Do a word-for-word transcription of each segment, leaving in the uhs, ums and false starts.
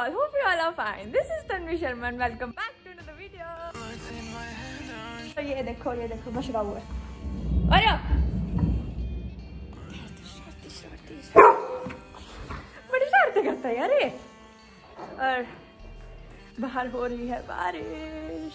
all? Hope you all are fine. This is Tanvi Sharma and welcome back to another video. So ये देखो ये देखो बच रहा हुआ है. अरे शर्ती शर्ती शर्ती बड़ी शर्ती करता है यार ये. और बाहर हो रही है बारिश.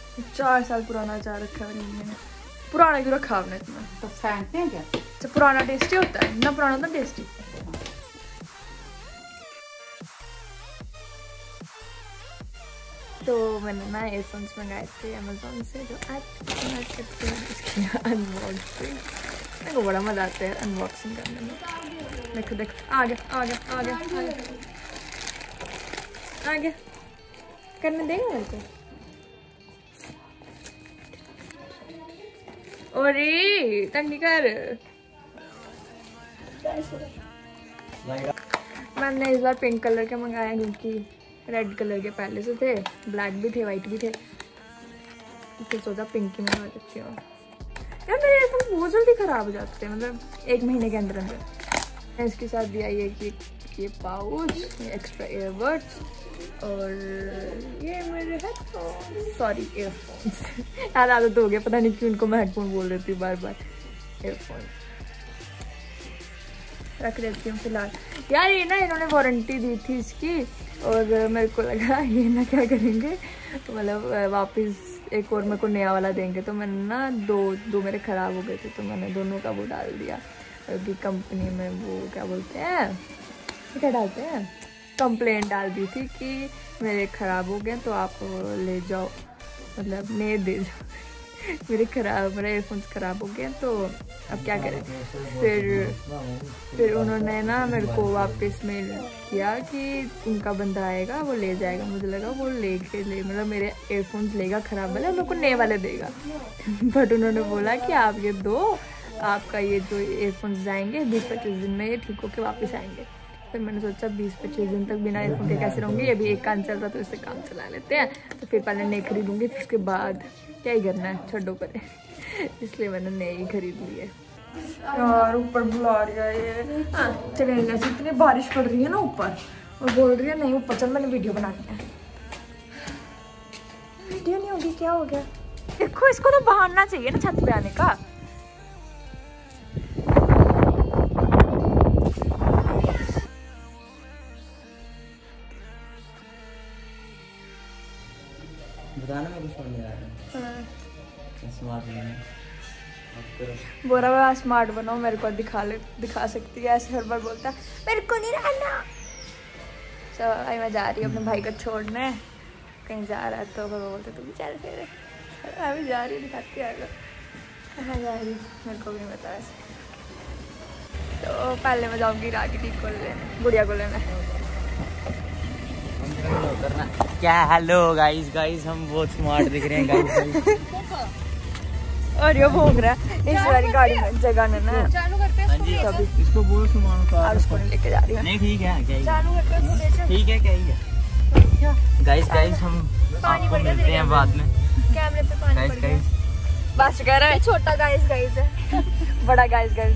चार साल पुराना चार रखा है मैंने पुराना क्यों रखा आपने इतना तो फेंकते हैं क्या तो पुराना टेस्टी होता है ना पुराना तो टेस्टी तो मैंने ना एयरफोन्स मंगाए थे अमेज़न से जो आज आज करते हैं इसकी अनबॉक्सिंग मेरे को बड़ा मजा आता है अनबॉक्सिंग करने में देखो देखो आगे आगे आगे आगे करने देंगे मेरे को अरे तंग नहीं कर मैंने इस बार पिंक कलर के मंगाए क्योंकि रेड कलर के पहले से थे ब्लैक भी थे वाइट भी थे तो सोचा पिंक ही मंगा सकती हूँ यार मेरे एयरफोन बहुत जल्दी खराब हो जाते हैं मतलब एक महीने के अंदर अंदर इसके साथ दिया ये कि ये पाउच एक्स्ट्रा एयरबड्स और ये मेरे हेडफोन सॉरी एयरफोन्स यार आदत हो गया पता नहीं क्यों इनको मैं हेडफोन बोल रही थी बार बार एयरफोन रख देती हूँ फिलहाल यार ये ना इन्होंने वारंटी दी थी इसकी और मेरे को लगा ये ना क्या करेंगे तो मतलब वापस एक और मेरे को नया वाला देंगे तो मैंने ना दो दो मेरे ख़राब हो गए थे तो मैंने दोनों का वो डाल दिया क्योंकि कंपनी में वो क्या बोलते हैं क्या डालते हैं कंप्लेंट डाल दी थी कि मेरे ख़राब हो गए तो आप ले जाओ मतलब नए दे जाओ मेरे खराब मेरे एयरफोन्स ख़राब हो गए तो अब क्या करें फिर फिर उन्होंने ना मेरे को वापस मेल किया कि उनका बंदा आएगा वो ले जाएगा मुझे लगा वो ले के ले मतलब मेरे एयरफोन्स लेगा ख़राब वाले मेरे को नए वाले देगा बट उन्होंने बोला कि आप ये दो आपका ये जो एयरफोन्स जाएंगे बीस पच्चीस दिन में ये ठीक होकर वापस आएंगे फिर मैंने सोचा बीस पच्चीस दिन तक बिना एयरफोन के कैसे रहूँगी अभी एक काम चल रहा तो इससे काम चला लेते हैं तो फिर पहले नए खरीदूँगी फिर उसके बाद क्या ही करना है छोड़ो पर इसलिए मैंने नए ही खरीद लिए यार ऊपर बुला रही है ये हाँ चले ऐसे इतनी बारिश पड़ रही है ना ऊपर और बोल रही है नहीं ऊपर चल मैंने वीडियो बना लिया वीडियो नहीं होगी क्या हो गया देखो इसको तो बहाना चाहिए ना छत पर आने का बताना मैं कुछ नहीं आ रहा हूँ बोरा बोरा स्मार्ट बनाओ मेरे को दिखा ले दिखा सकती है ऐसे हर बार बोलता है मेरे को नहीं रहना सो so, आई मैं जा रही हूँ अपने भाई को छोड़ने कहीं जा रहा है तो वो बोलते तुम चल फिर मैं भी जा रही हूँ दिखाती आगे कहाँ जा रही मेरे को भी नहीं पता वैसे तो पहले मैं जाऊँगी रागिनी को लेने गुड़िया को लेने करना क्या हेलो गाइस गाइस हम बहुत स्मार्ट दिख रहे हैं गाइस और ये भोग रहा है इस वाली गाड़ी में जगह ना ना चालू करते हैं तभी इसको बोल सुमान का और उसको लेके जा रही है नहीं ठीक है क्या चालू करते हैं उसको ठीक है क्या क्या गाइस गाइस हम आपको मिलते हैं बाद में कैमरे पे पानी पड़ गया बस कह रहा है छोटा गाइस गाइस है बड़ा guys guys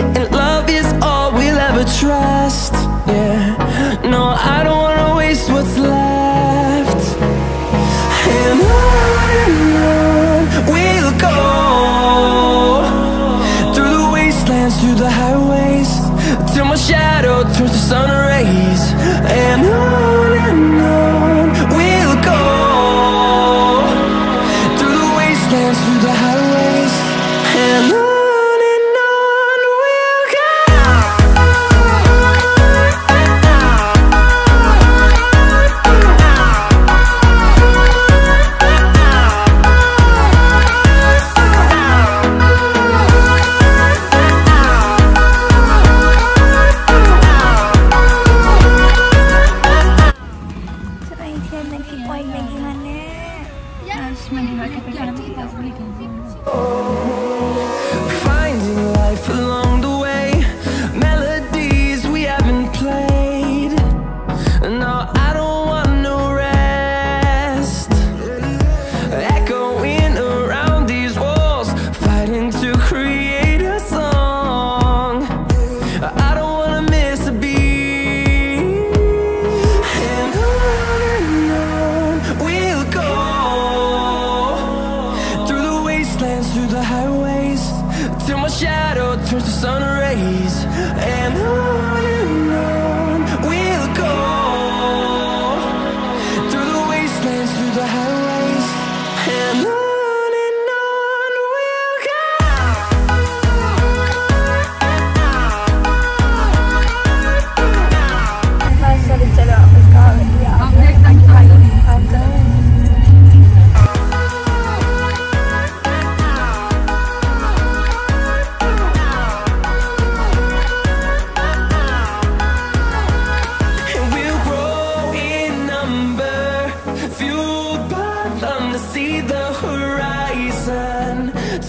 And love is all we'll ever trust Yeah, no, I don't wanna waste what's left And on and on we'll go Through the wastelands, through the highways Till my shadow place, and on and on we'll go, through the wastelands, through the highways, and on.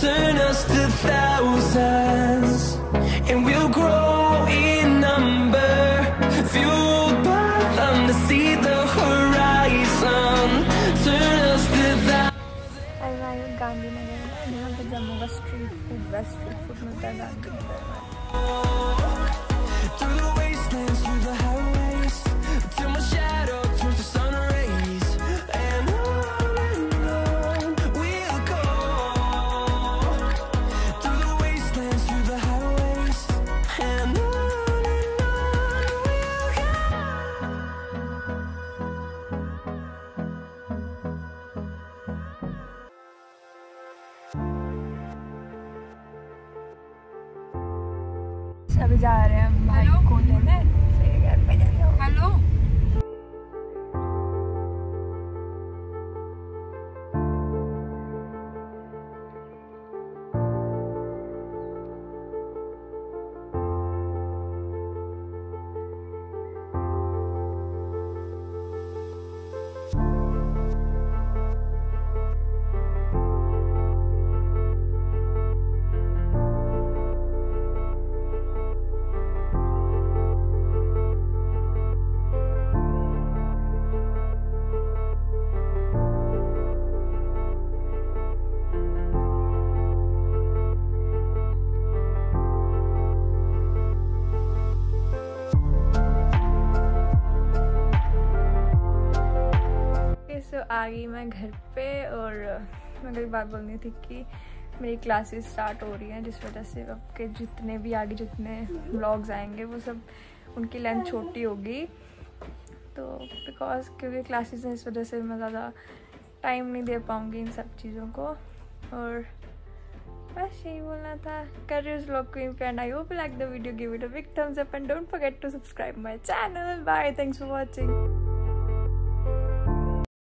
Turn us to thousands, and we'll grow in number, fueled by them to see the horizon. Turn us to thousands. I arrived Gandhi Nagar, and I have the Jammu ka street food, best street food milta Gandhi Nagar. Through the wastelands, through the highways, till my shadow turns to sun rays. अभी जा रहे हैं भाई को लेने, फिर घर पे जाते हैं। हेलो आ गई मैं घर पे, और मैं कोई बात बोलनी थी कि मेरी क्लासेस स्टार्ट हो रही हैं, जिस वजह से अब के जितने भी आगे जितने व्लॉग्स आएंगे वो सब उनकी लेंथ छोटी होगी। तो बिकॉज क्योंकि क्लासेस हैं इस वजह से मैं ज़्यादा टाइम नहीं दे पाऊँगी इन सब चीज़ों को, और बस यही बोलना था। कर रही उस व्लॉग को इम्पैंड। I hope like the video, give it a Big thumbs up and don't forget to subscribe my channel. Bye. Thanks for watching.